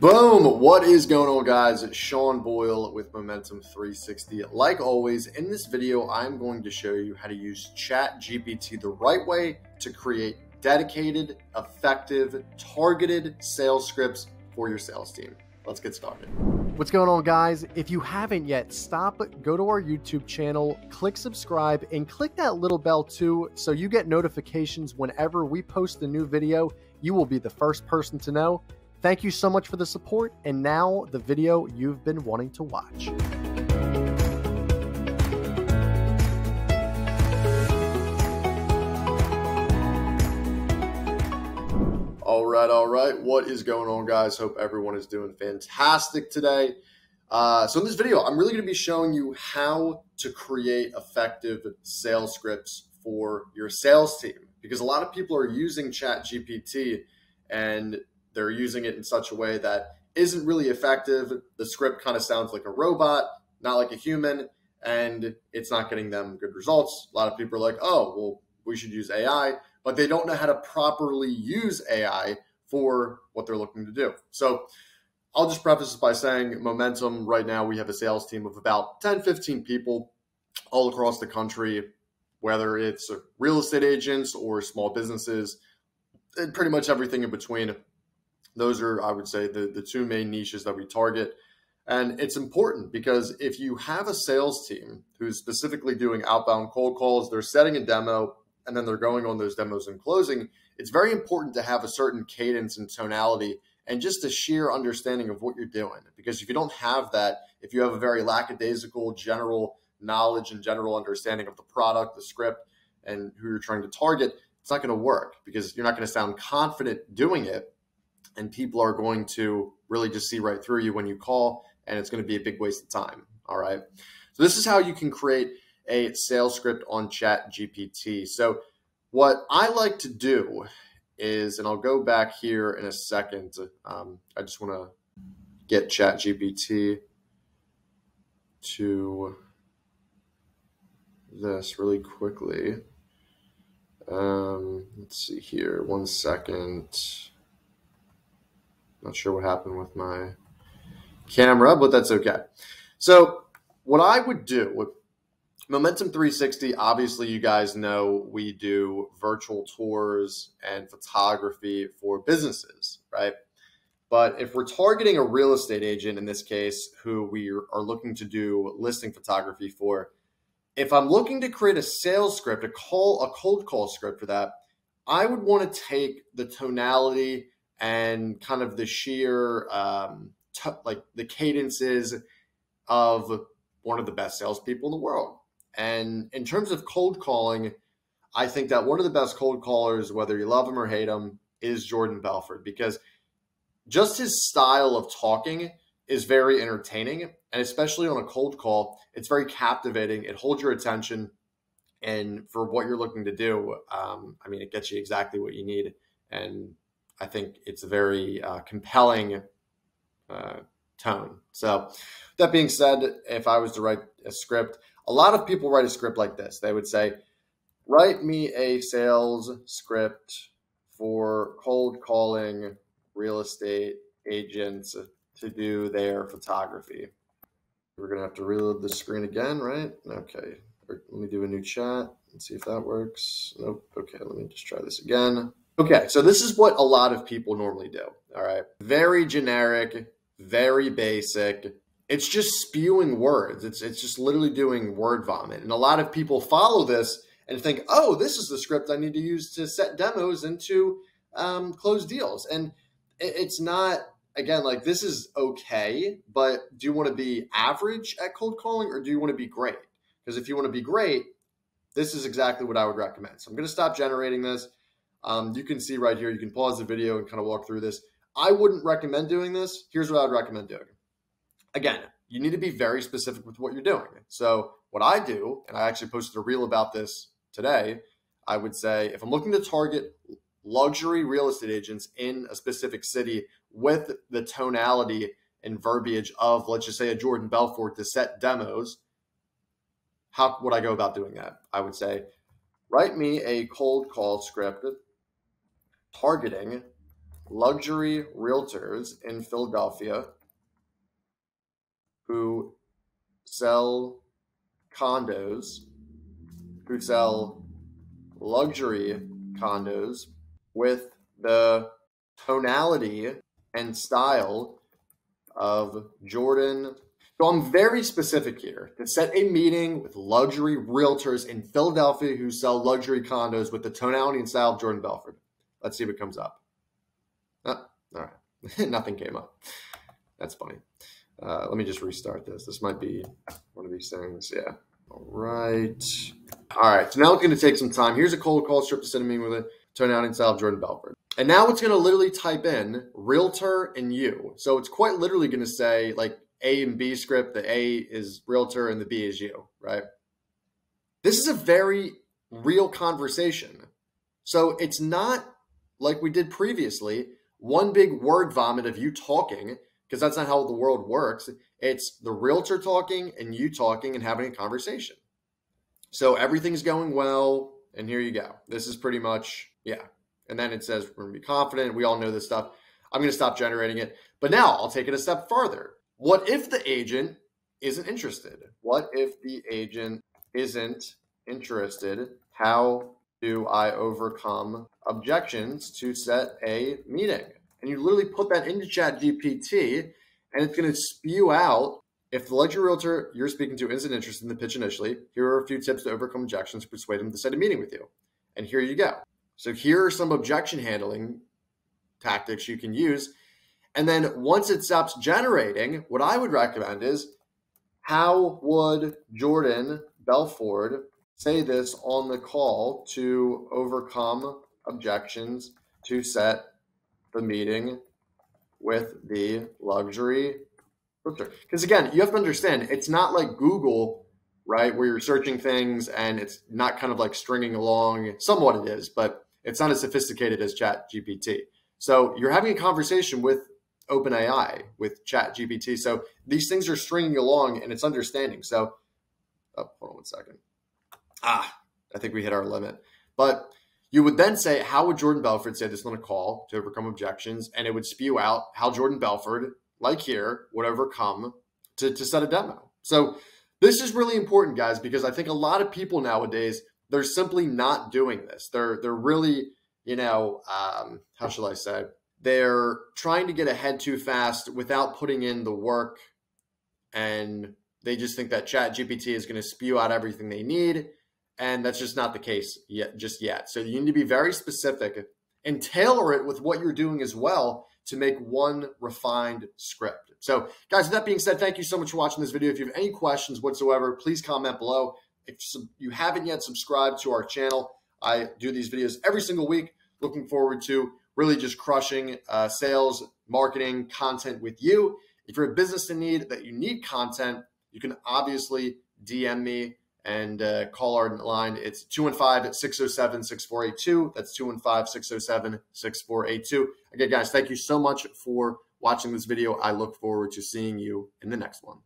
Boom! What is going on, guys? It's Sean Boyle with Momentum 360. Like always, in this video, I'm going to show you how to use ChatGPT the right way to create dedicated, effective, targeted sales scripts for your sales team. Let's get started. What's going on, guys? If you haven't yet, stop, go to our YouTube channel, click subscribe, and click that little bell too so you get notifications whenever we post a new video. You will be the first person to know. Thank you so much for the support, and now the video you've been wanting to watch. All right. What is going on, guys? Hope everyone is doing fantastic today. So in this video, I'm really going to be showing you how to create effective sales scripts for your sales team, because a lot of people are using ChatGPT and they're using it in such a way that isn't really effective. The script kind of sounds like a robot, not like a human, and it's not getting them good results. A lot of people are like, oh, well, we should use AI, but they don't know how to properly use AI for what they're looking to do. So I'll just preface this by saying Momentum, right now we have a sales team of about 10, 15 people all across the country, whether it's real estate agents or small businesses, and pretty much everything in between. Those are, I would say, the two main niches that we target. And it's important because if you have a sales team who's specifically doing outbound cold calls, they're setting a demo, and then they're going on those demos and closing, it's very important to have a certain cadence and tonality and just a sheer understanding of what you're doing. Because if you don't have that, if you have a very lackadaisical general knowledge and general understanding of the product, the script, and who you're trying to target, it's not going to work, because you're not going to sound confident doing it. And people are going to really just see right through you when you call, and it's going to be a big waste of time. All right. So this is how you can create a sales script on ChatGPT. So what I like to do is, and I'll go back here in a second. I just want to get ChatGPT to this really quickly. Let's see here. 1 second. Not sure what happened with my camera, but that's okay. So what I would do with Momentum 360, obviously you guys know we do virtual tours and photography for businesses, right? But if we're targeting a real estate agent in this case, who we are looking to do listing photography for, if I'm looking to create a sales script, a cold call script for that, I would want to take the tonality and kind of the sheer, like the cadences of one of the best salespeople in the world. And in terms of cold calling, I think that one of the best cold callers, whether you love him or hate him, is Jordan Belfort, because just his style of talking is very entertaining. And especially on a cold call, it's very captivating. It holds your attention. And for what you're looking to do, I mean, it gets you exactly what you need. And I think it's a very compelling tone. So that being said, if I was to write a script, a lot of people write a script like this. They would say, write me a sales script for cold calling real estate agents to do their photography. We're going to have to reload the screen again, right? Okay. Let me do a new chat and see if that works. Nope. Okay. Let me just try this again. Okay, so this is what a lot of people normally do, all right? Very generic, very basic. It's just spewing words. It's just literally doing word vomit. And a lot of people follow this and think, oh, this is the script I need to use to set demos and to close deals. And it's not, again, like, this is okay, but do you want to be average at cold calling, or do you want to be great? Because if you want to be great, this is exactly what I would recommend. So I'm going to stop generating this. You can see right here, you can pause the video and kind of walk through this. I wouldn't recommend doing this. Here's what I would recommend doing. Again, you need to be very specific with what you're doing. So what I do, and I actually posted a reel about this today, I would say, if I'm looking to target luxury real estate agents in a specific city with the tonality and verbiage of, let's just say, a Jordan Belfort to set demos, how would I go about doing that? I would say, write me a cold call script targeting luxury realtors in Philadelphia who sell condos, who sell luxury condos with the tonality and style of Jordan. So I'm very specific here to set a meeting with luxury realtors in Philadelphia who sell luxury condos with the tonality and style of Jordan Belfort. Let's see what comes up. All right. Nothing came up. That's funny. Let me just restart this. This might be one of these things. Yeah. All right. All right. So now it's going to take some time. Here's a cold call script to send me with a tonality and style of Jordan Belfort. And now it's going to literally type in realtor and you. So it's quite literally going to say like, A and B script, the A is realtor and the B is you, right? This is a very real conversation. So it's not like we did previously, one big word vomit of you talking, because that's not how the world works. It's the realtor talking and you talking and having a conversation. So everything's going well. And here you go. This is pretty much, yeah. And then it says, we're going to be confident. We all know this stuff. I'm going to stop generating it. But now I'll take it a step farther. What if the agent isn't interested? What if the agent isn't interested? How do I overcome objections to set a meeting? And you literally put that into ChatGPT, and it's going to spew out, if the luxury realtor you're speaking to isn't interested in the pitch initially, here are a few tips to overcome objections to persuade them to set a meeting with you. And here you go. So here are some objection handling tactics you can use. And then once it stops generating, what I would recommend is, how would Jordan Belfort say this on the call to overcome objections to set the meeting with the luxury realtor? Because again, you have to understand, it's not like Google, right, where you're searching things and it's not kind of like stringing along. Somewhat it is, but it's not as sophisticated as ChatGPT. So you're having a conversation with OpenAI, with ChatGPT. So these things are stringing along and it's understanding. So, oh, hold on one second. I think we hit our limit. But you would then say, how would Jordan Belfort say this on a call to overcome objections? And it would spew out how Jordan Belfort, like here, would overcome to set a demo. So this is really important, guys, because I think a lot of people nowadays, they're simply not doing this. They're really, you know, how shall I say? They're trying to get ahead too fast without putting in the work. And they just think that ChatGPT is going to spew out everything they need. And that's just not the case yet, So you need to be very specific and tailor it with what you're doing as well to make one refined script. So guys, with that being said, thank you so much for watching this video. If you have any questions whatsoever, please comment below. If you haven't yet subscribed to our channel, I do these videos every single week. Looking forward to really just crushing sales, marketing, content with you. If you're a business in need that you need content, you can obviously DM me and call our line. It's 215-607-6482. That's 215-607-6482. Again, guys, thank you so much for watching this video. I look forward to seeing you in the next one.